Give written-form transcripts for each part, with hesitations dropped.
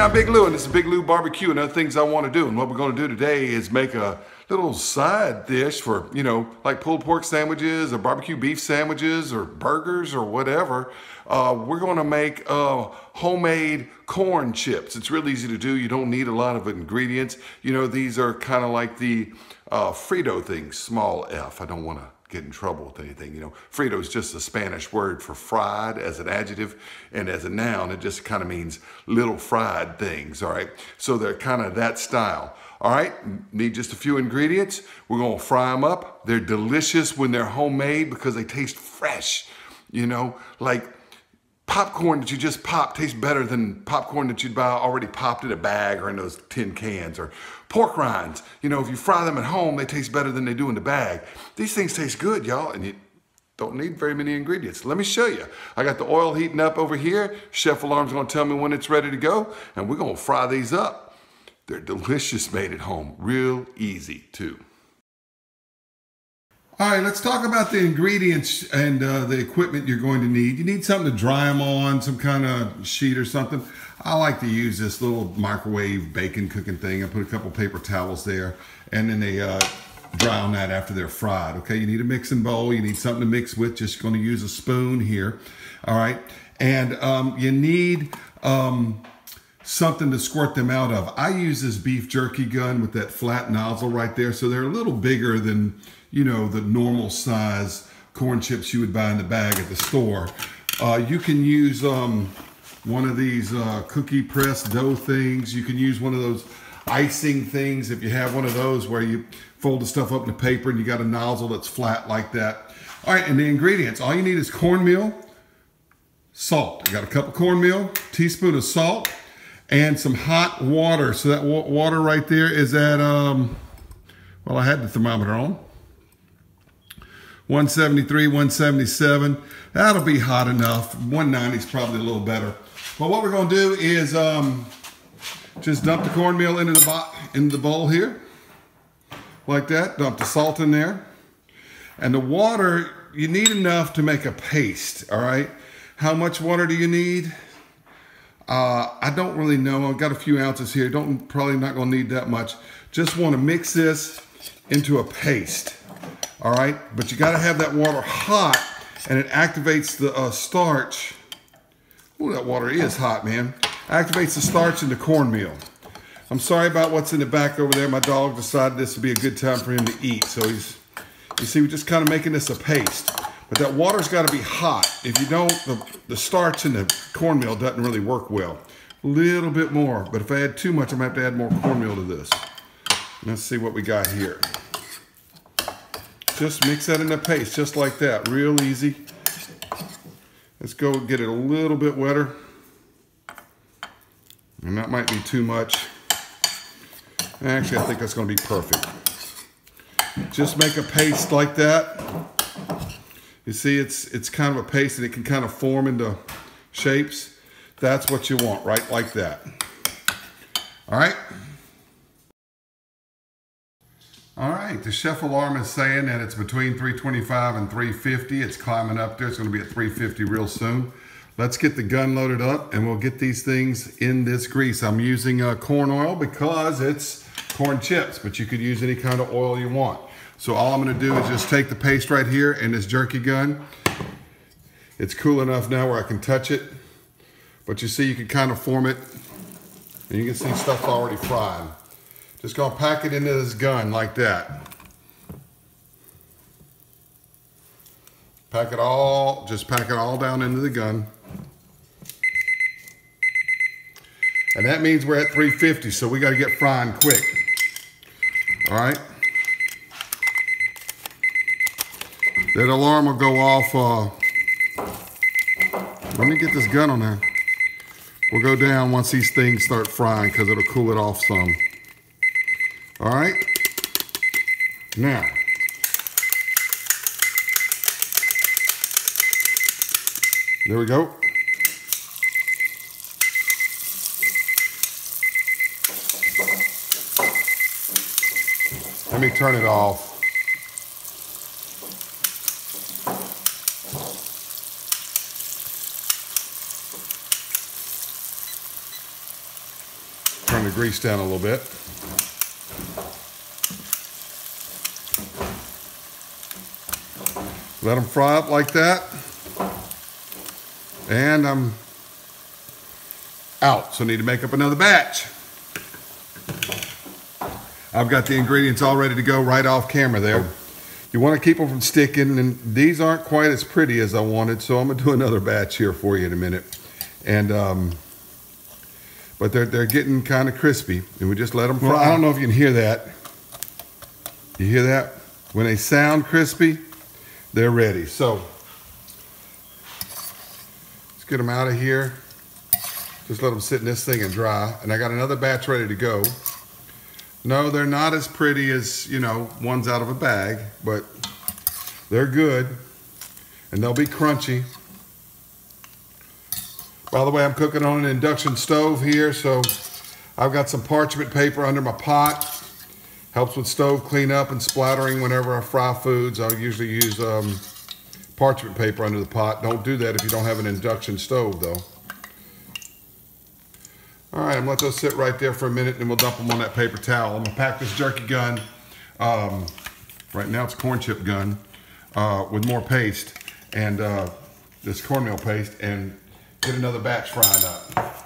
Hey, I'm Big Lou, and this is Big Lou BBQ and other things I want to do. And what we're going to do today is make a little side dish for, you know, like pulled pork sandwiches or barbecue beef sandwiches or burgers or whatever. We're going to make homemade corn chips. It's really easy to do. You don't need a lot of ingredients. You know, these are kind of like the Frito things, small f. I don't want to get in trouble with anything, you know. Frito is just a Spanish word for fried as an adjective, and as a noun, it just kind of means little fried things, all right? So they're kind of that style, all right? Need just a few ingredients. We're gonna fry them up. They're delicious when they're homemade because they taste fresh, you know? Like popcorn that you just popped tastes better than popcorn that you'd buy already popped in a bag or in those tin cans, or pork rinds. You know, if you fry them at home, they taste better than they do in the bag. These things taste good, y'all, and you don't need very many ingredients. Let me show you. I got the oil heating up over here. Chef Alarm's gonna tell me when it's ready to go, and we're gonna fry these up. They're delicious made at home, real easy too. All right, let's talk about the ingredients and the equipment you're going to need. You need something to dry them on, some kind of sheet or something. I like to use this little microwave bacon cooking thing. I put a couple paper towels there, and then they dry on that after they're fried, okay? You need a mixing bowl. You need something to mix with. Just gonna use a spoon here, all right? And you need something to squirt them out of. I use this beef jerky gun with that flat nozzle right there, so they're a little bigger than, you know, the normal size corn chips you would buy in the bag at the store. You can use one of these cookie press dough things. You can use one of those icing things if you have one of those where you fold the stuff up in the paper and you got a nozzle that's flat like that. All right, and the ingredients. All you need is cornmeal, salt. I got a cup of cornmeal, teaspoon of salt, and some hot water. So that water right there is at, well, I had the thermometer on. 173, 177, that'll be hot enough. 190 is probably a little better. But what we're gonna do is just dump the cornmeal into the bowl here, like that. Dump the salt in there. And the water, you need enough to make a paste, all right? How much water do you need? I don't really know. I've got a few ounces here. Probably not gonna need that much. Just wanna mix this into a paste. All right, but you gotta have that water hot, and it activates the starch. Ooh, that water is hot, man. Activates the starch in the cornmeal. I'm sorry about what's in the back over there. My dog decided this would be a good time for him to eat. So you see, we're just kind of making this a paste. But that water's gotta be hot. If you don't, the starch in the cornmeal doesn't really work well. A little bit more, but if I add too much, I'm gonna have to add more cornmeal to this. Let's see what we got here. Just mix that in the paste, just like that, real easy. Let's go get it a little bit wetter. And that might be too much. Actually, I think that's gonna be perfect. Just make a paste like that. You see, it's kind of a paste, and it can kind of form into shapes. That's what you want, right? Like that. All right. All right, the Chef Alarm is saying that it's between 325 and 350. It's climbing up there. It's going to be at 350 real soon. Let's get the gun loaded up, and we'll get these things in this grease. I'm using corn oil because it's corn chips, but you could use any kind of oil you want. So all I'm going to do is just take the paste right here and this jerky gun. It's cool enough now where I can touch it, but you see you can kind of form it, and you can see stuff's already fried. Just gonna pack it into this gun like that. Just pack it all down into the gun. And that means we're at 350, so we gotta get frying quick. All right. That alarm will go off. Let me get this gun on there. We'll go down once these things start frying because it'll cool it off some. All right, now, there we go. Let me turn it off. the grease down a little bit. Let them fry up like that. And I'm out, so I need to make up another batch. I've got the ingredients all ready to go right off camera there. You want to keep them from sticking, and these aren't quite as pretty as I wanted, so I'm going to do another batch here for you in a minute. And but they're getting kind of crispy, and we just let them fry. Well, I don't know if you can hear that. You hear that? When they sound crispy, they're ready. So let's get them out of here. Just let them sit in this thing and dry. And I got another batch ready to go. No, they're not as pretty as, you know, ones out of a bag, but they're good, and they'll be crunchy. By the way, I'm cooking on an induction stove here, so I've got some parchment paper under my pot. Helps with stove cleanup and splattering whenever I fry foods. I'll usually use parchment paper under the pot. Don't do that if you don't have an induction stove, though. All right, I'm gonna let those sit right there for a minute, and we'll dump them on that paper towel. I'm gonna pack this jerky gun, right now it's corn chip gun, with more paste, and this cornmeal paste, and get another batch frying up.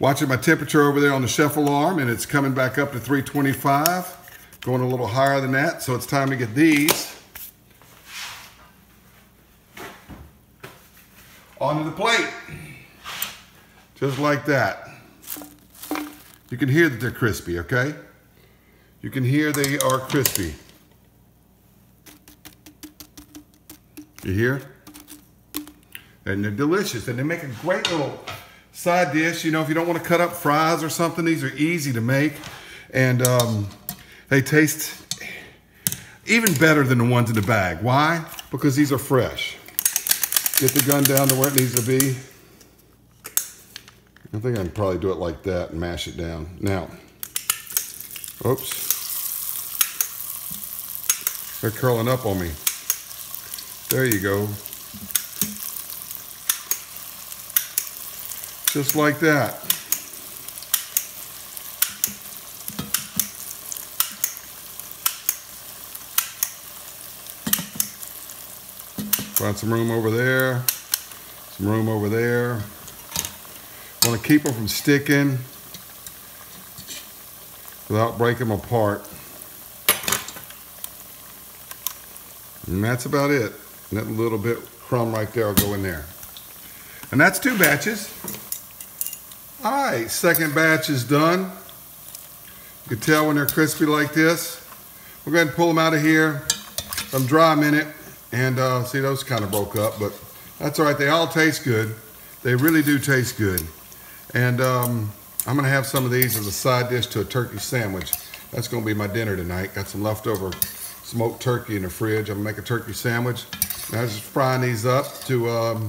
Watching my temperature over there on the Chef Alarm, and it's coming back up to 325, going a little higher than that, so it's time to get these onto the plate, just like that. You can hear that they're crispy, okay? You can hear they are crispy. You hear? And they're delicious, and they make a great little side dish. You know, if you don't want to cut up fries or something, these are easy to make. And they taste even better than the ones in the bag. Why? Because these are fresh. Get the gun down to where it needs to be. I think I can probably do it like that and mash it down. Now, oops. They're curling up on me. There you go. Just like that. Find some room over there. Some room over there. Want to keep them from sticking without breaking them apart. And that's about it. And that little bit crumb right there will go in there. And that's two batches. All right, second batch is done. You can tell when they're crispy like this. We'll go ahead and pull them out of here. Let them dry a minute. And see, those kind of broke up, but that's all right. They all taste good. They really do taste good. And I'm gonna have some of these as a side dish to a turkey sandwich. That's gonna be my dinner tonight. Got some leftover smoked turkey in the fridge. I'm gonna make a turkey sandwich. And I was just frying these up to have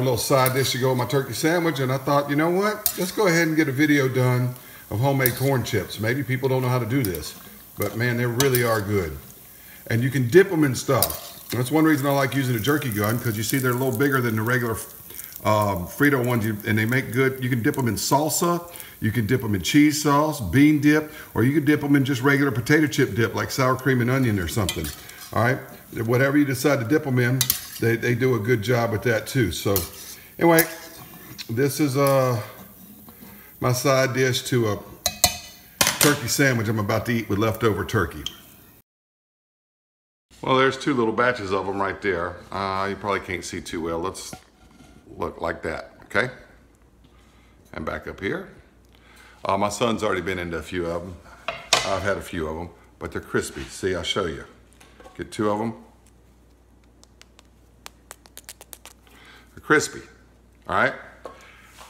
a little side dish to go with my turkey sandwich. And I thought, you know what? Let's go ahead and get a video done of homemade corn chips. Maybe people don't know how to do this, but man, they really are good. And you can dip them in stuff. And that's one reason I like using a jerky gun, because you see they're a little bigger than the regular Frito ones, and they make good. You can dip them in salsa, you can dip them in cheese sauce, bean dip, or you can dip them in just regular potato chip dip like sour cream and onion or something. All right, whatever you decide to dip them in, they do a good job with that too. So anyway, this is my side dish to a turkey sandwich I'm about to eat with leftover turkey. Well, there's two little batches of them right there. You probably can't see too well. Let's look like that, okay? And back up here. My son's already been into a few of them. I've had a few of them, but they're crispy. See, I'll show you. Get two of them. They're crispy, all right?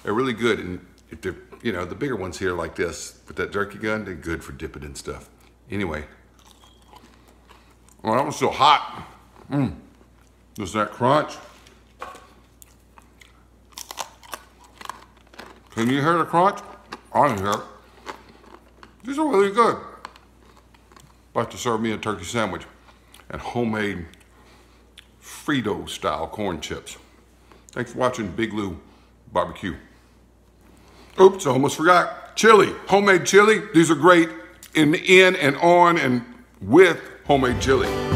They're really good, and if they're, you know, the bigger ones here like this, with that jerky gun, they're good for dipping in stuff. Anyway, well, that one's so hot. There's that crunch. Can you hear the crunch? I didn't hear it. These are really good. About to serve me a turkey sandwich and homemade Frito style corn chips. Thanks for watching Big Lou BBQ. Oops, I almost forgot. Chili, homemade chili. These are great in and on and with homemade chili.